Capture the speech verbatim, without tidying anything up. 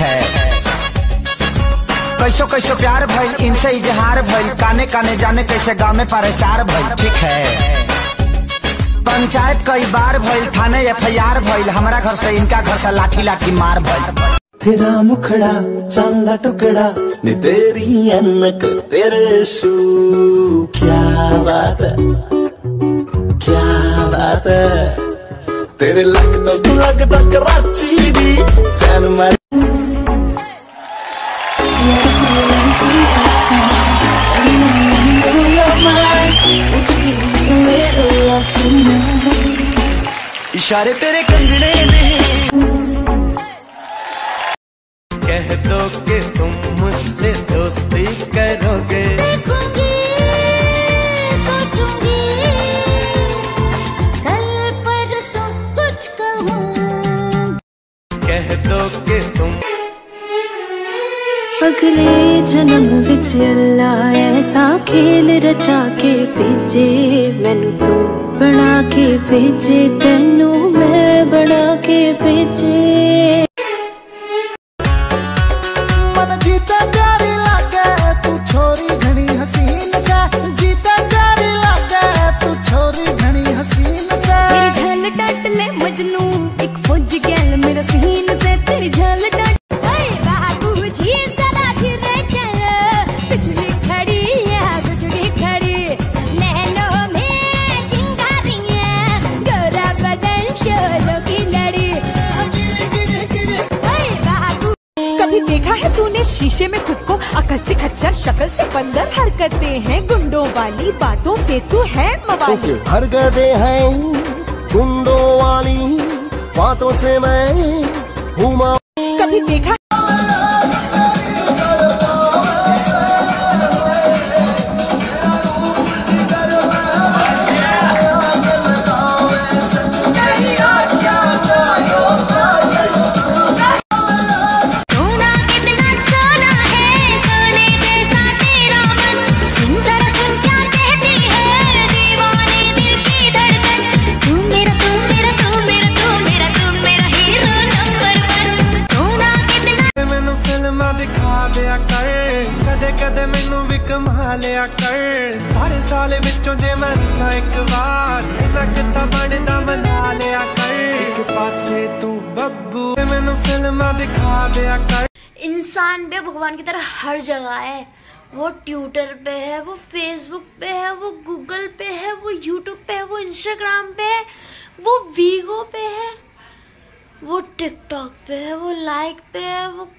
है। कैसो कैसो प्यार भइल, इनसे इजहार भइल, काने काने जाने कैसे गाँव में प्रचार भइल। ठीक है, पंचायत कई बार भइल, थाने एफ आई आर भइल, हमारा घर से इनका घर से लाठी लाठी मार भइल। तेरा मुखड़ा चांद का टुकड़ा ने तेरी अनक तेरे शू, क्या बात है क्या बात है, तेरे लगदा तू लगदा कराची दी फैन मैं। इशारे तेरे कंगने में कह दो कि तुम मुझसे दोस्ती करोगे, देखूंगी सोचूंगी कल परसों कुछ कहूं। कह दो कि तुम अगले जन्म विच अल्लाह ऐसा खेल रचा के भेजे, मैनू तू बना के भेजे, तेनू मैं बना के भेजे। जीता प्यारी लागे तू छोरी घनी हसीन से, जीता प्यारी लागे तू छोरी घनी हसीन से, तेरी झल डट ले मजनू एक फौज गैल मेरा सीन से, तेरी झल डट हे बाबू जी सदा फिरे चल, बिजली खड़ी है बिजली खड़ी नैनों में चिंगारियां, गोरा बदन शोरों की लड़ी। हे बाबू कभी देखा है तूने शीशे में खुद को, अकल से खच्चर शक्ल से बंदर, हरकतें हैं गुंडों वाली, बातों से तू है मवाली। हरकतें हैं गुंडों वाली, बातों से मैं हूँ। कभी देखा इंसान पे भगवान की तरह हर जगह है, वो ट्विटर पे है, वो फेसबुक पे है, वो गूगल पे है, वो यूट्यूब पे है, वो इंस्टाग्राम पे है, वो वीगो पे है, वो टिकटॉक पे है, वो लाइक पे है, वो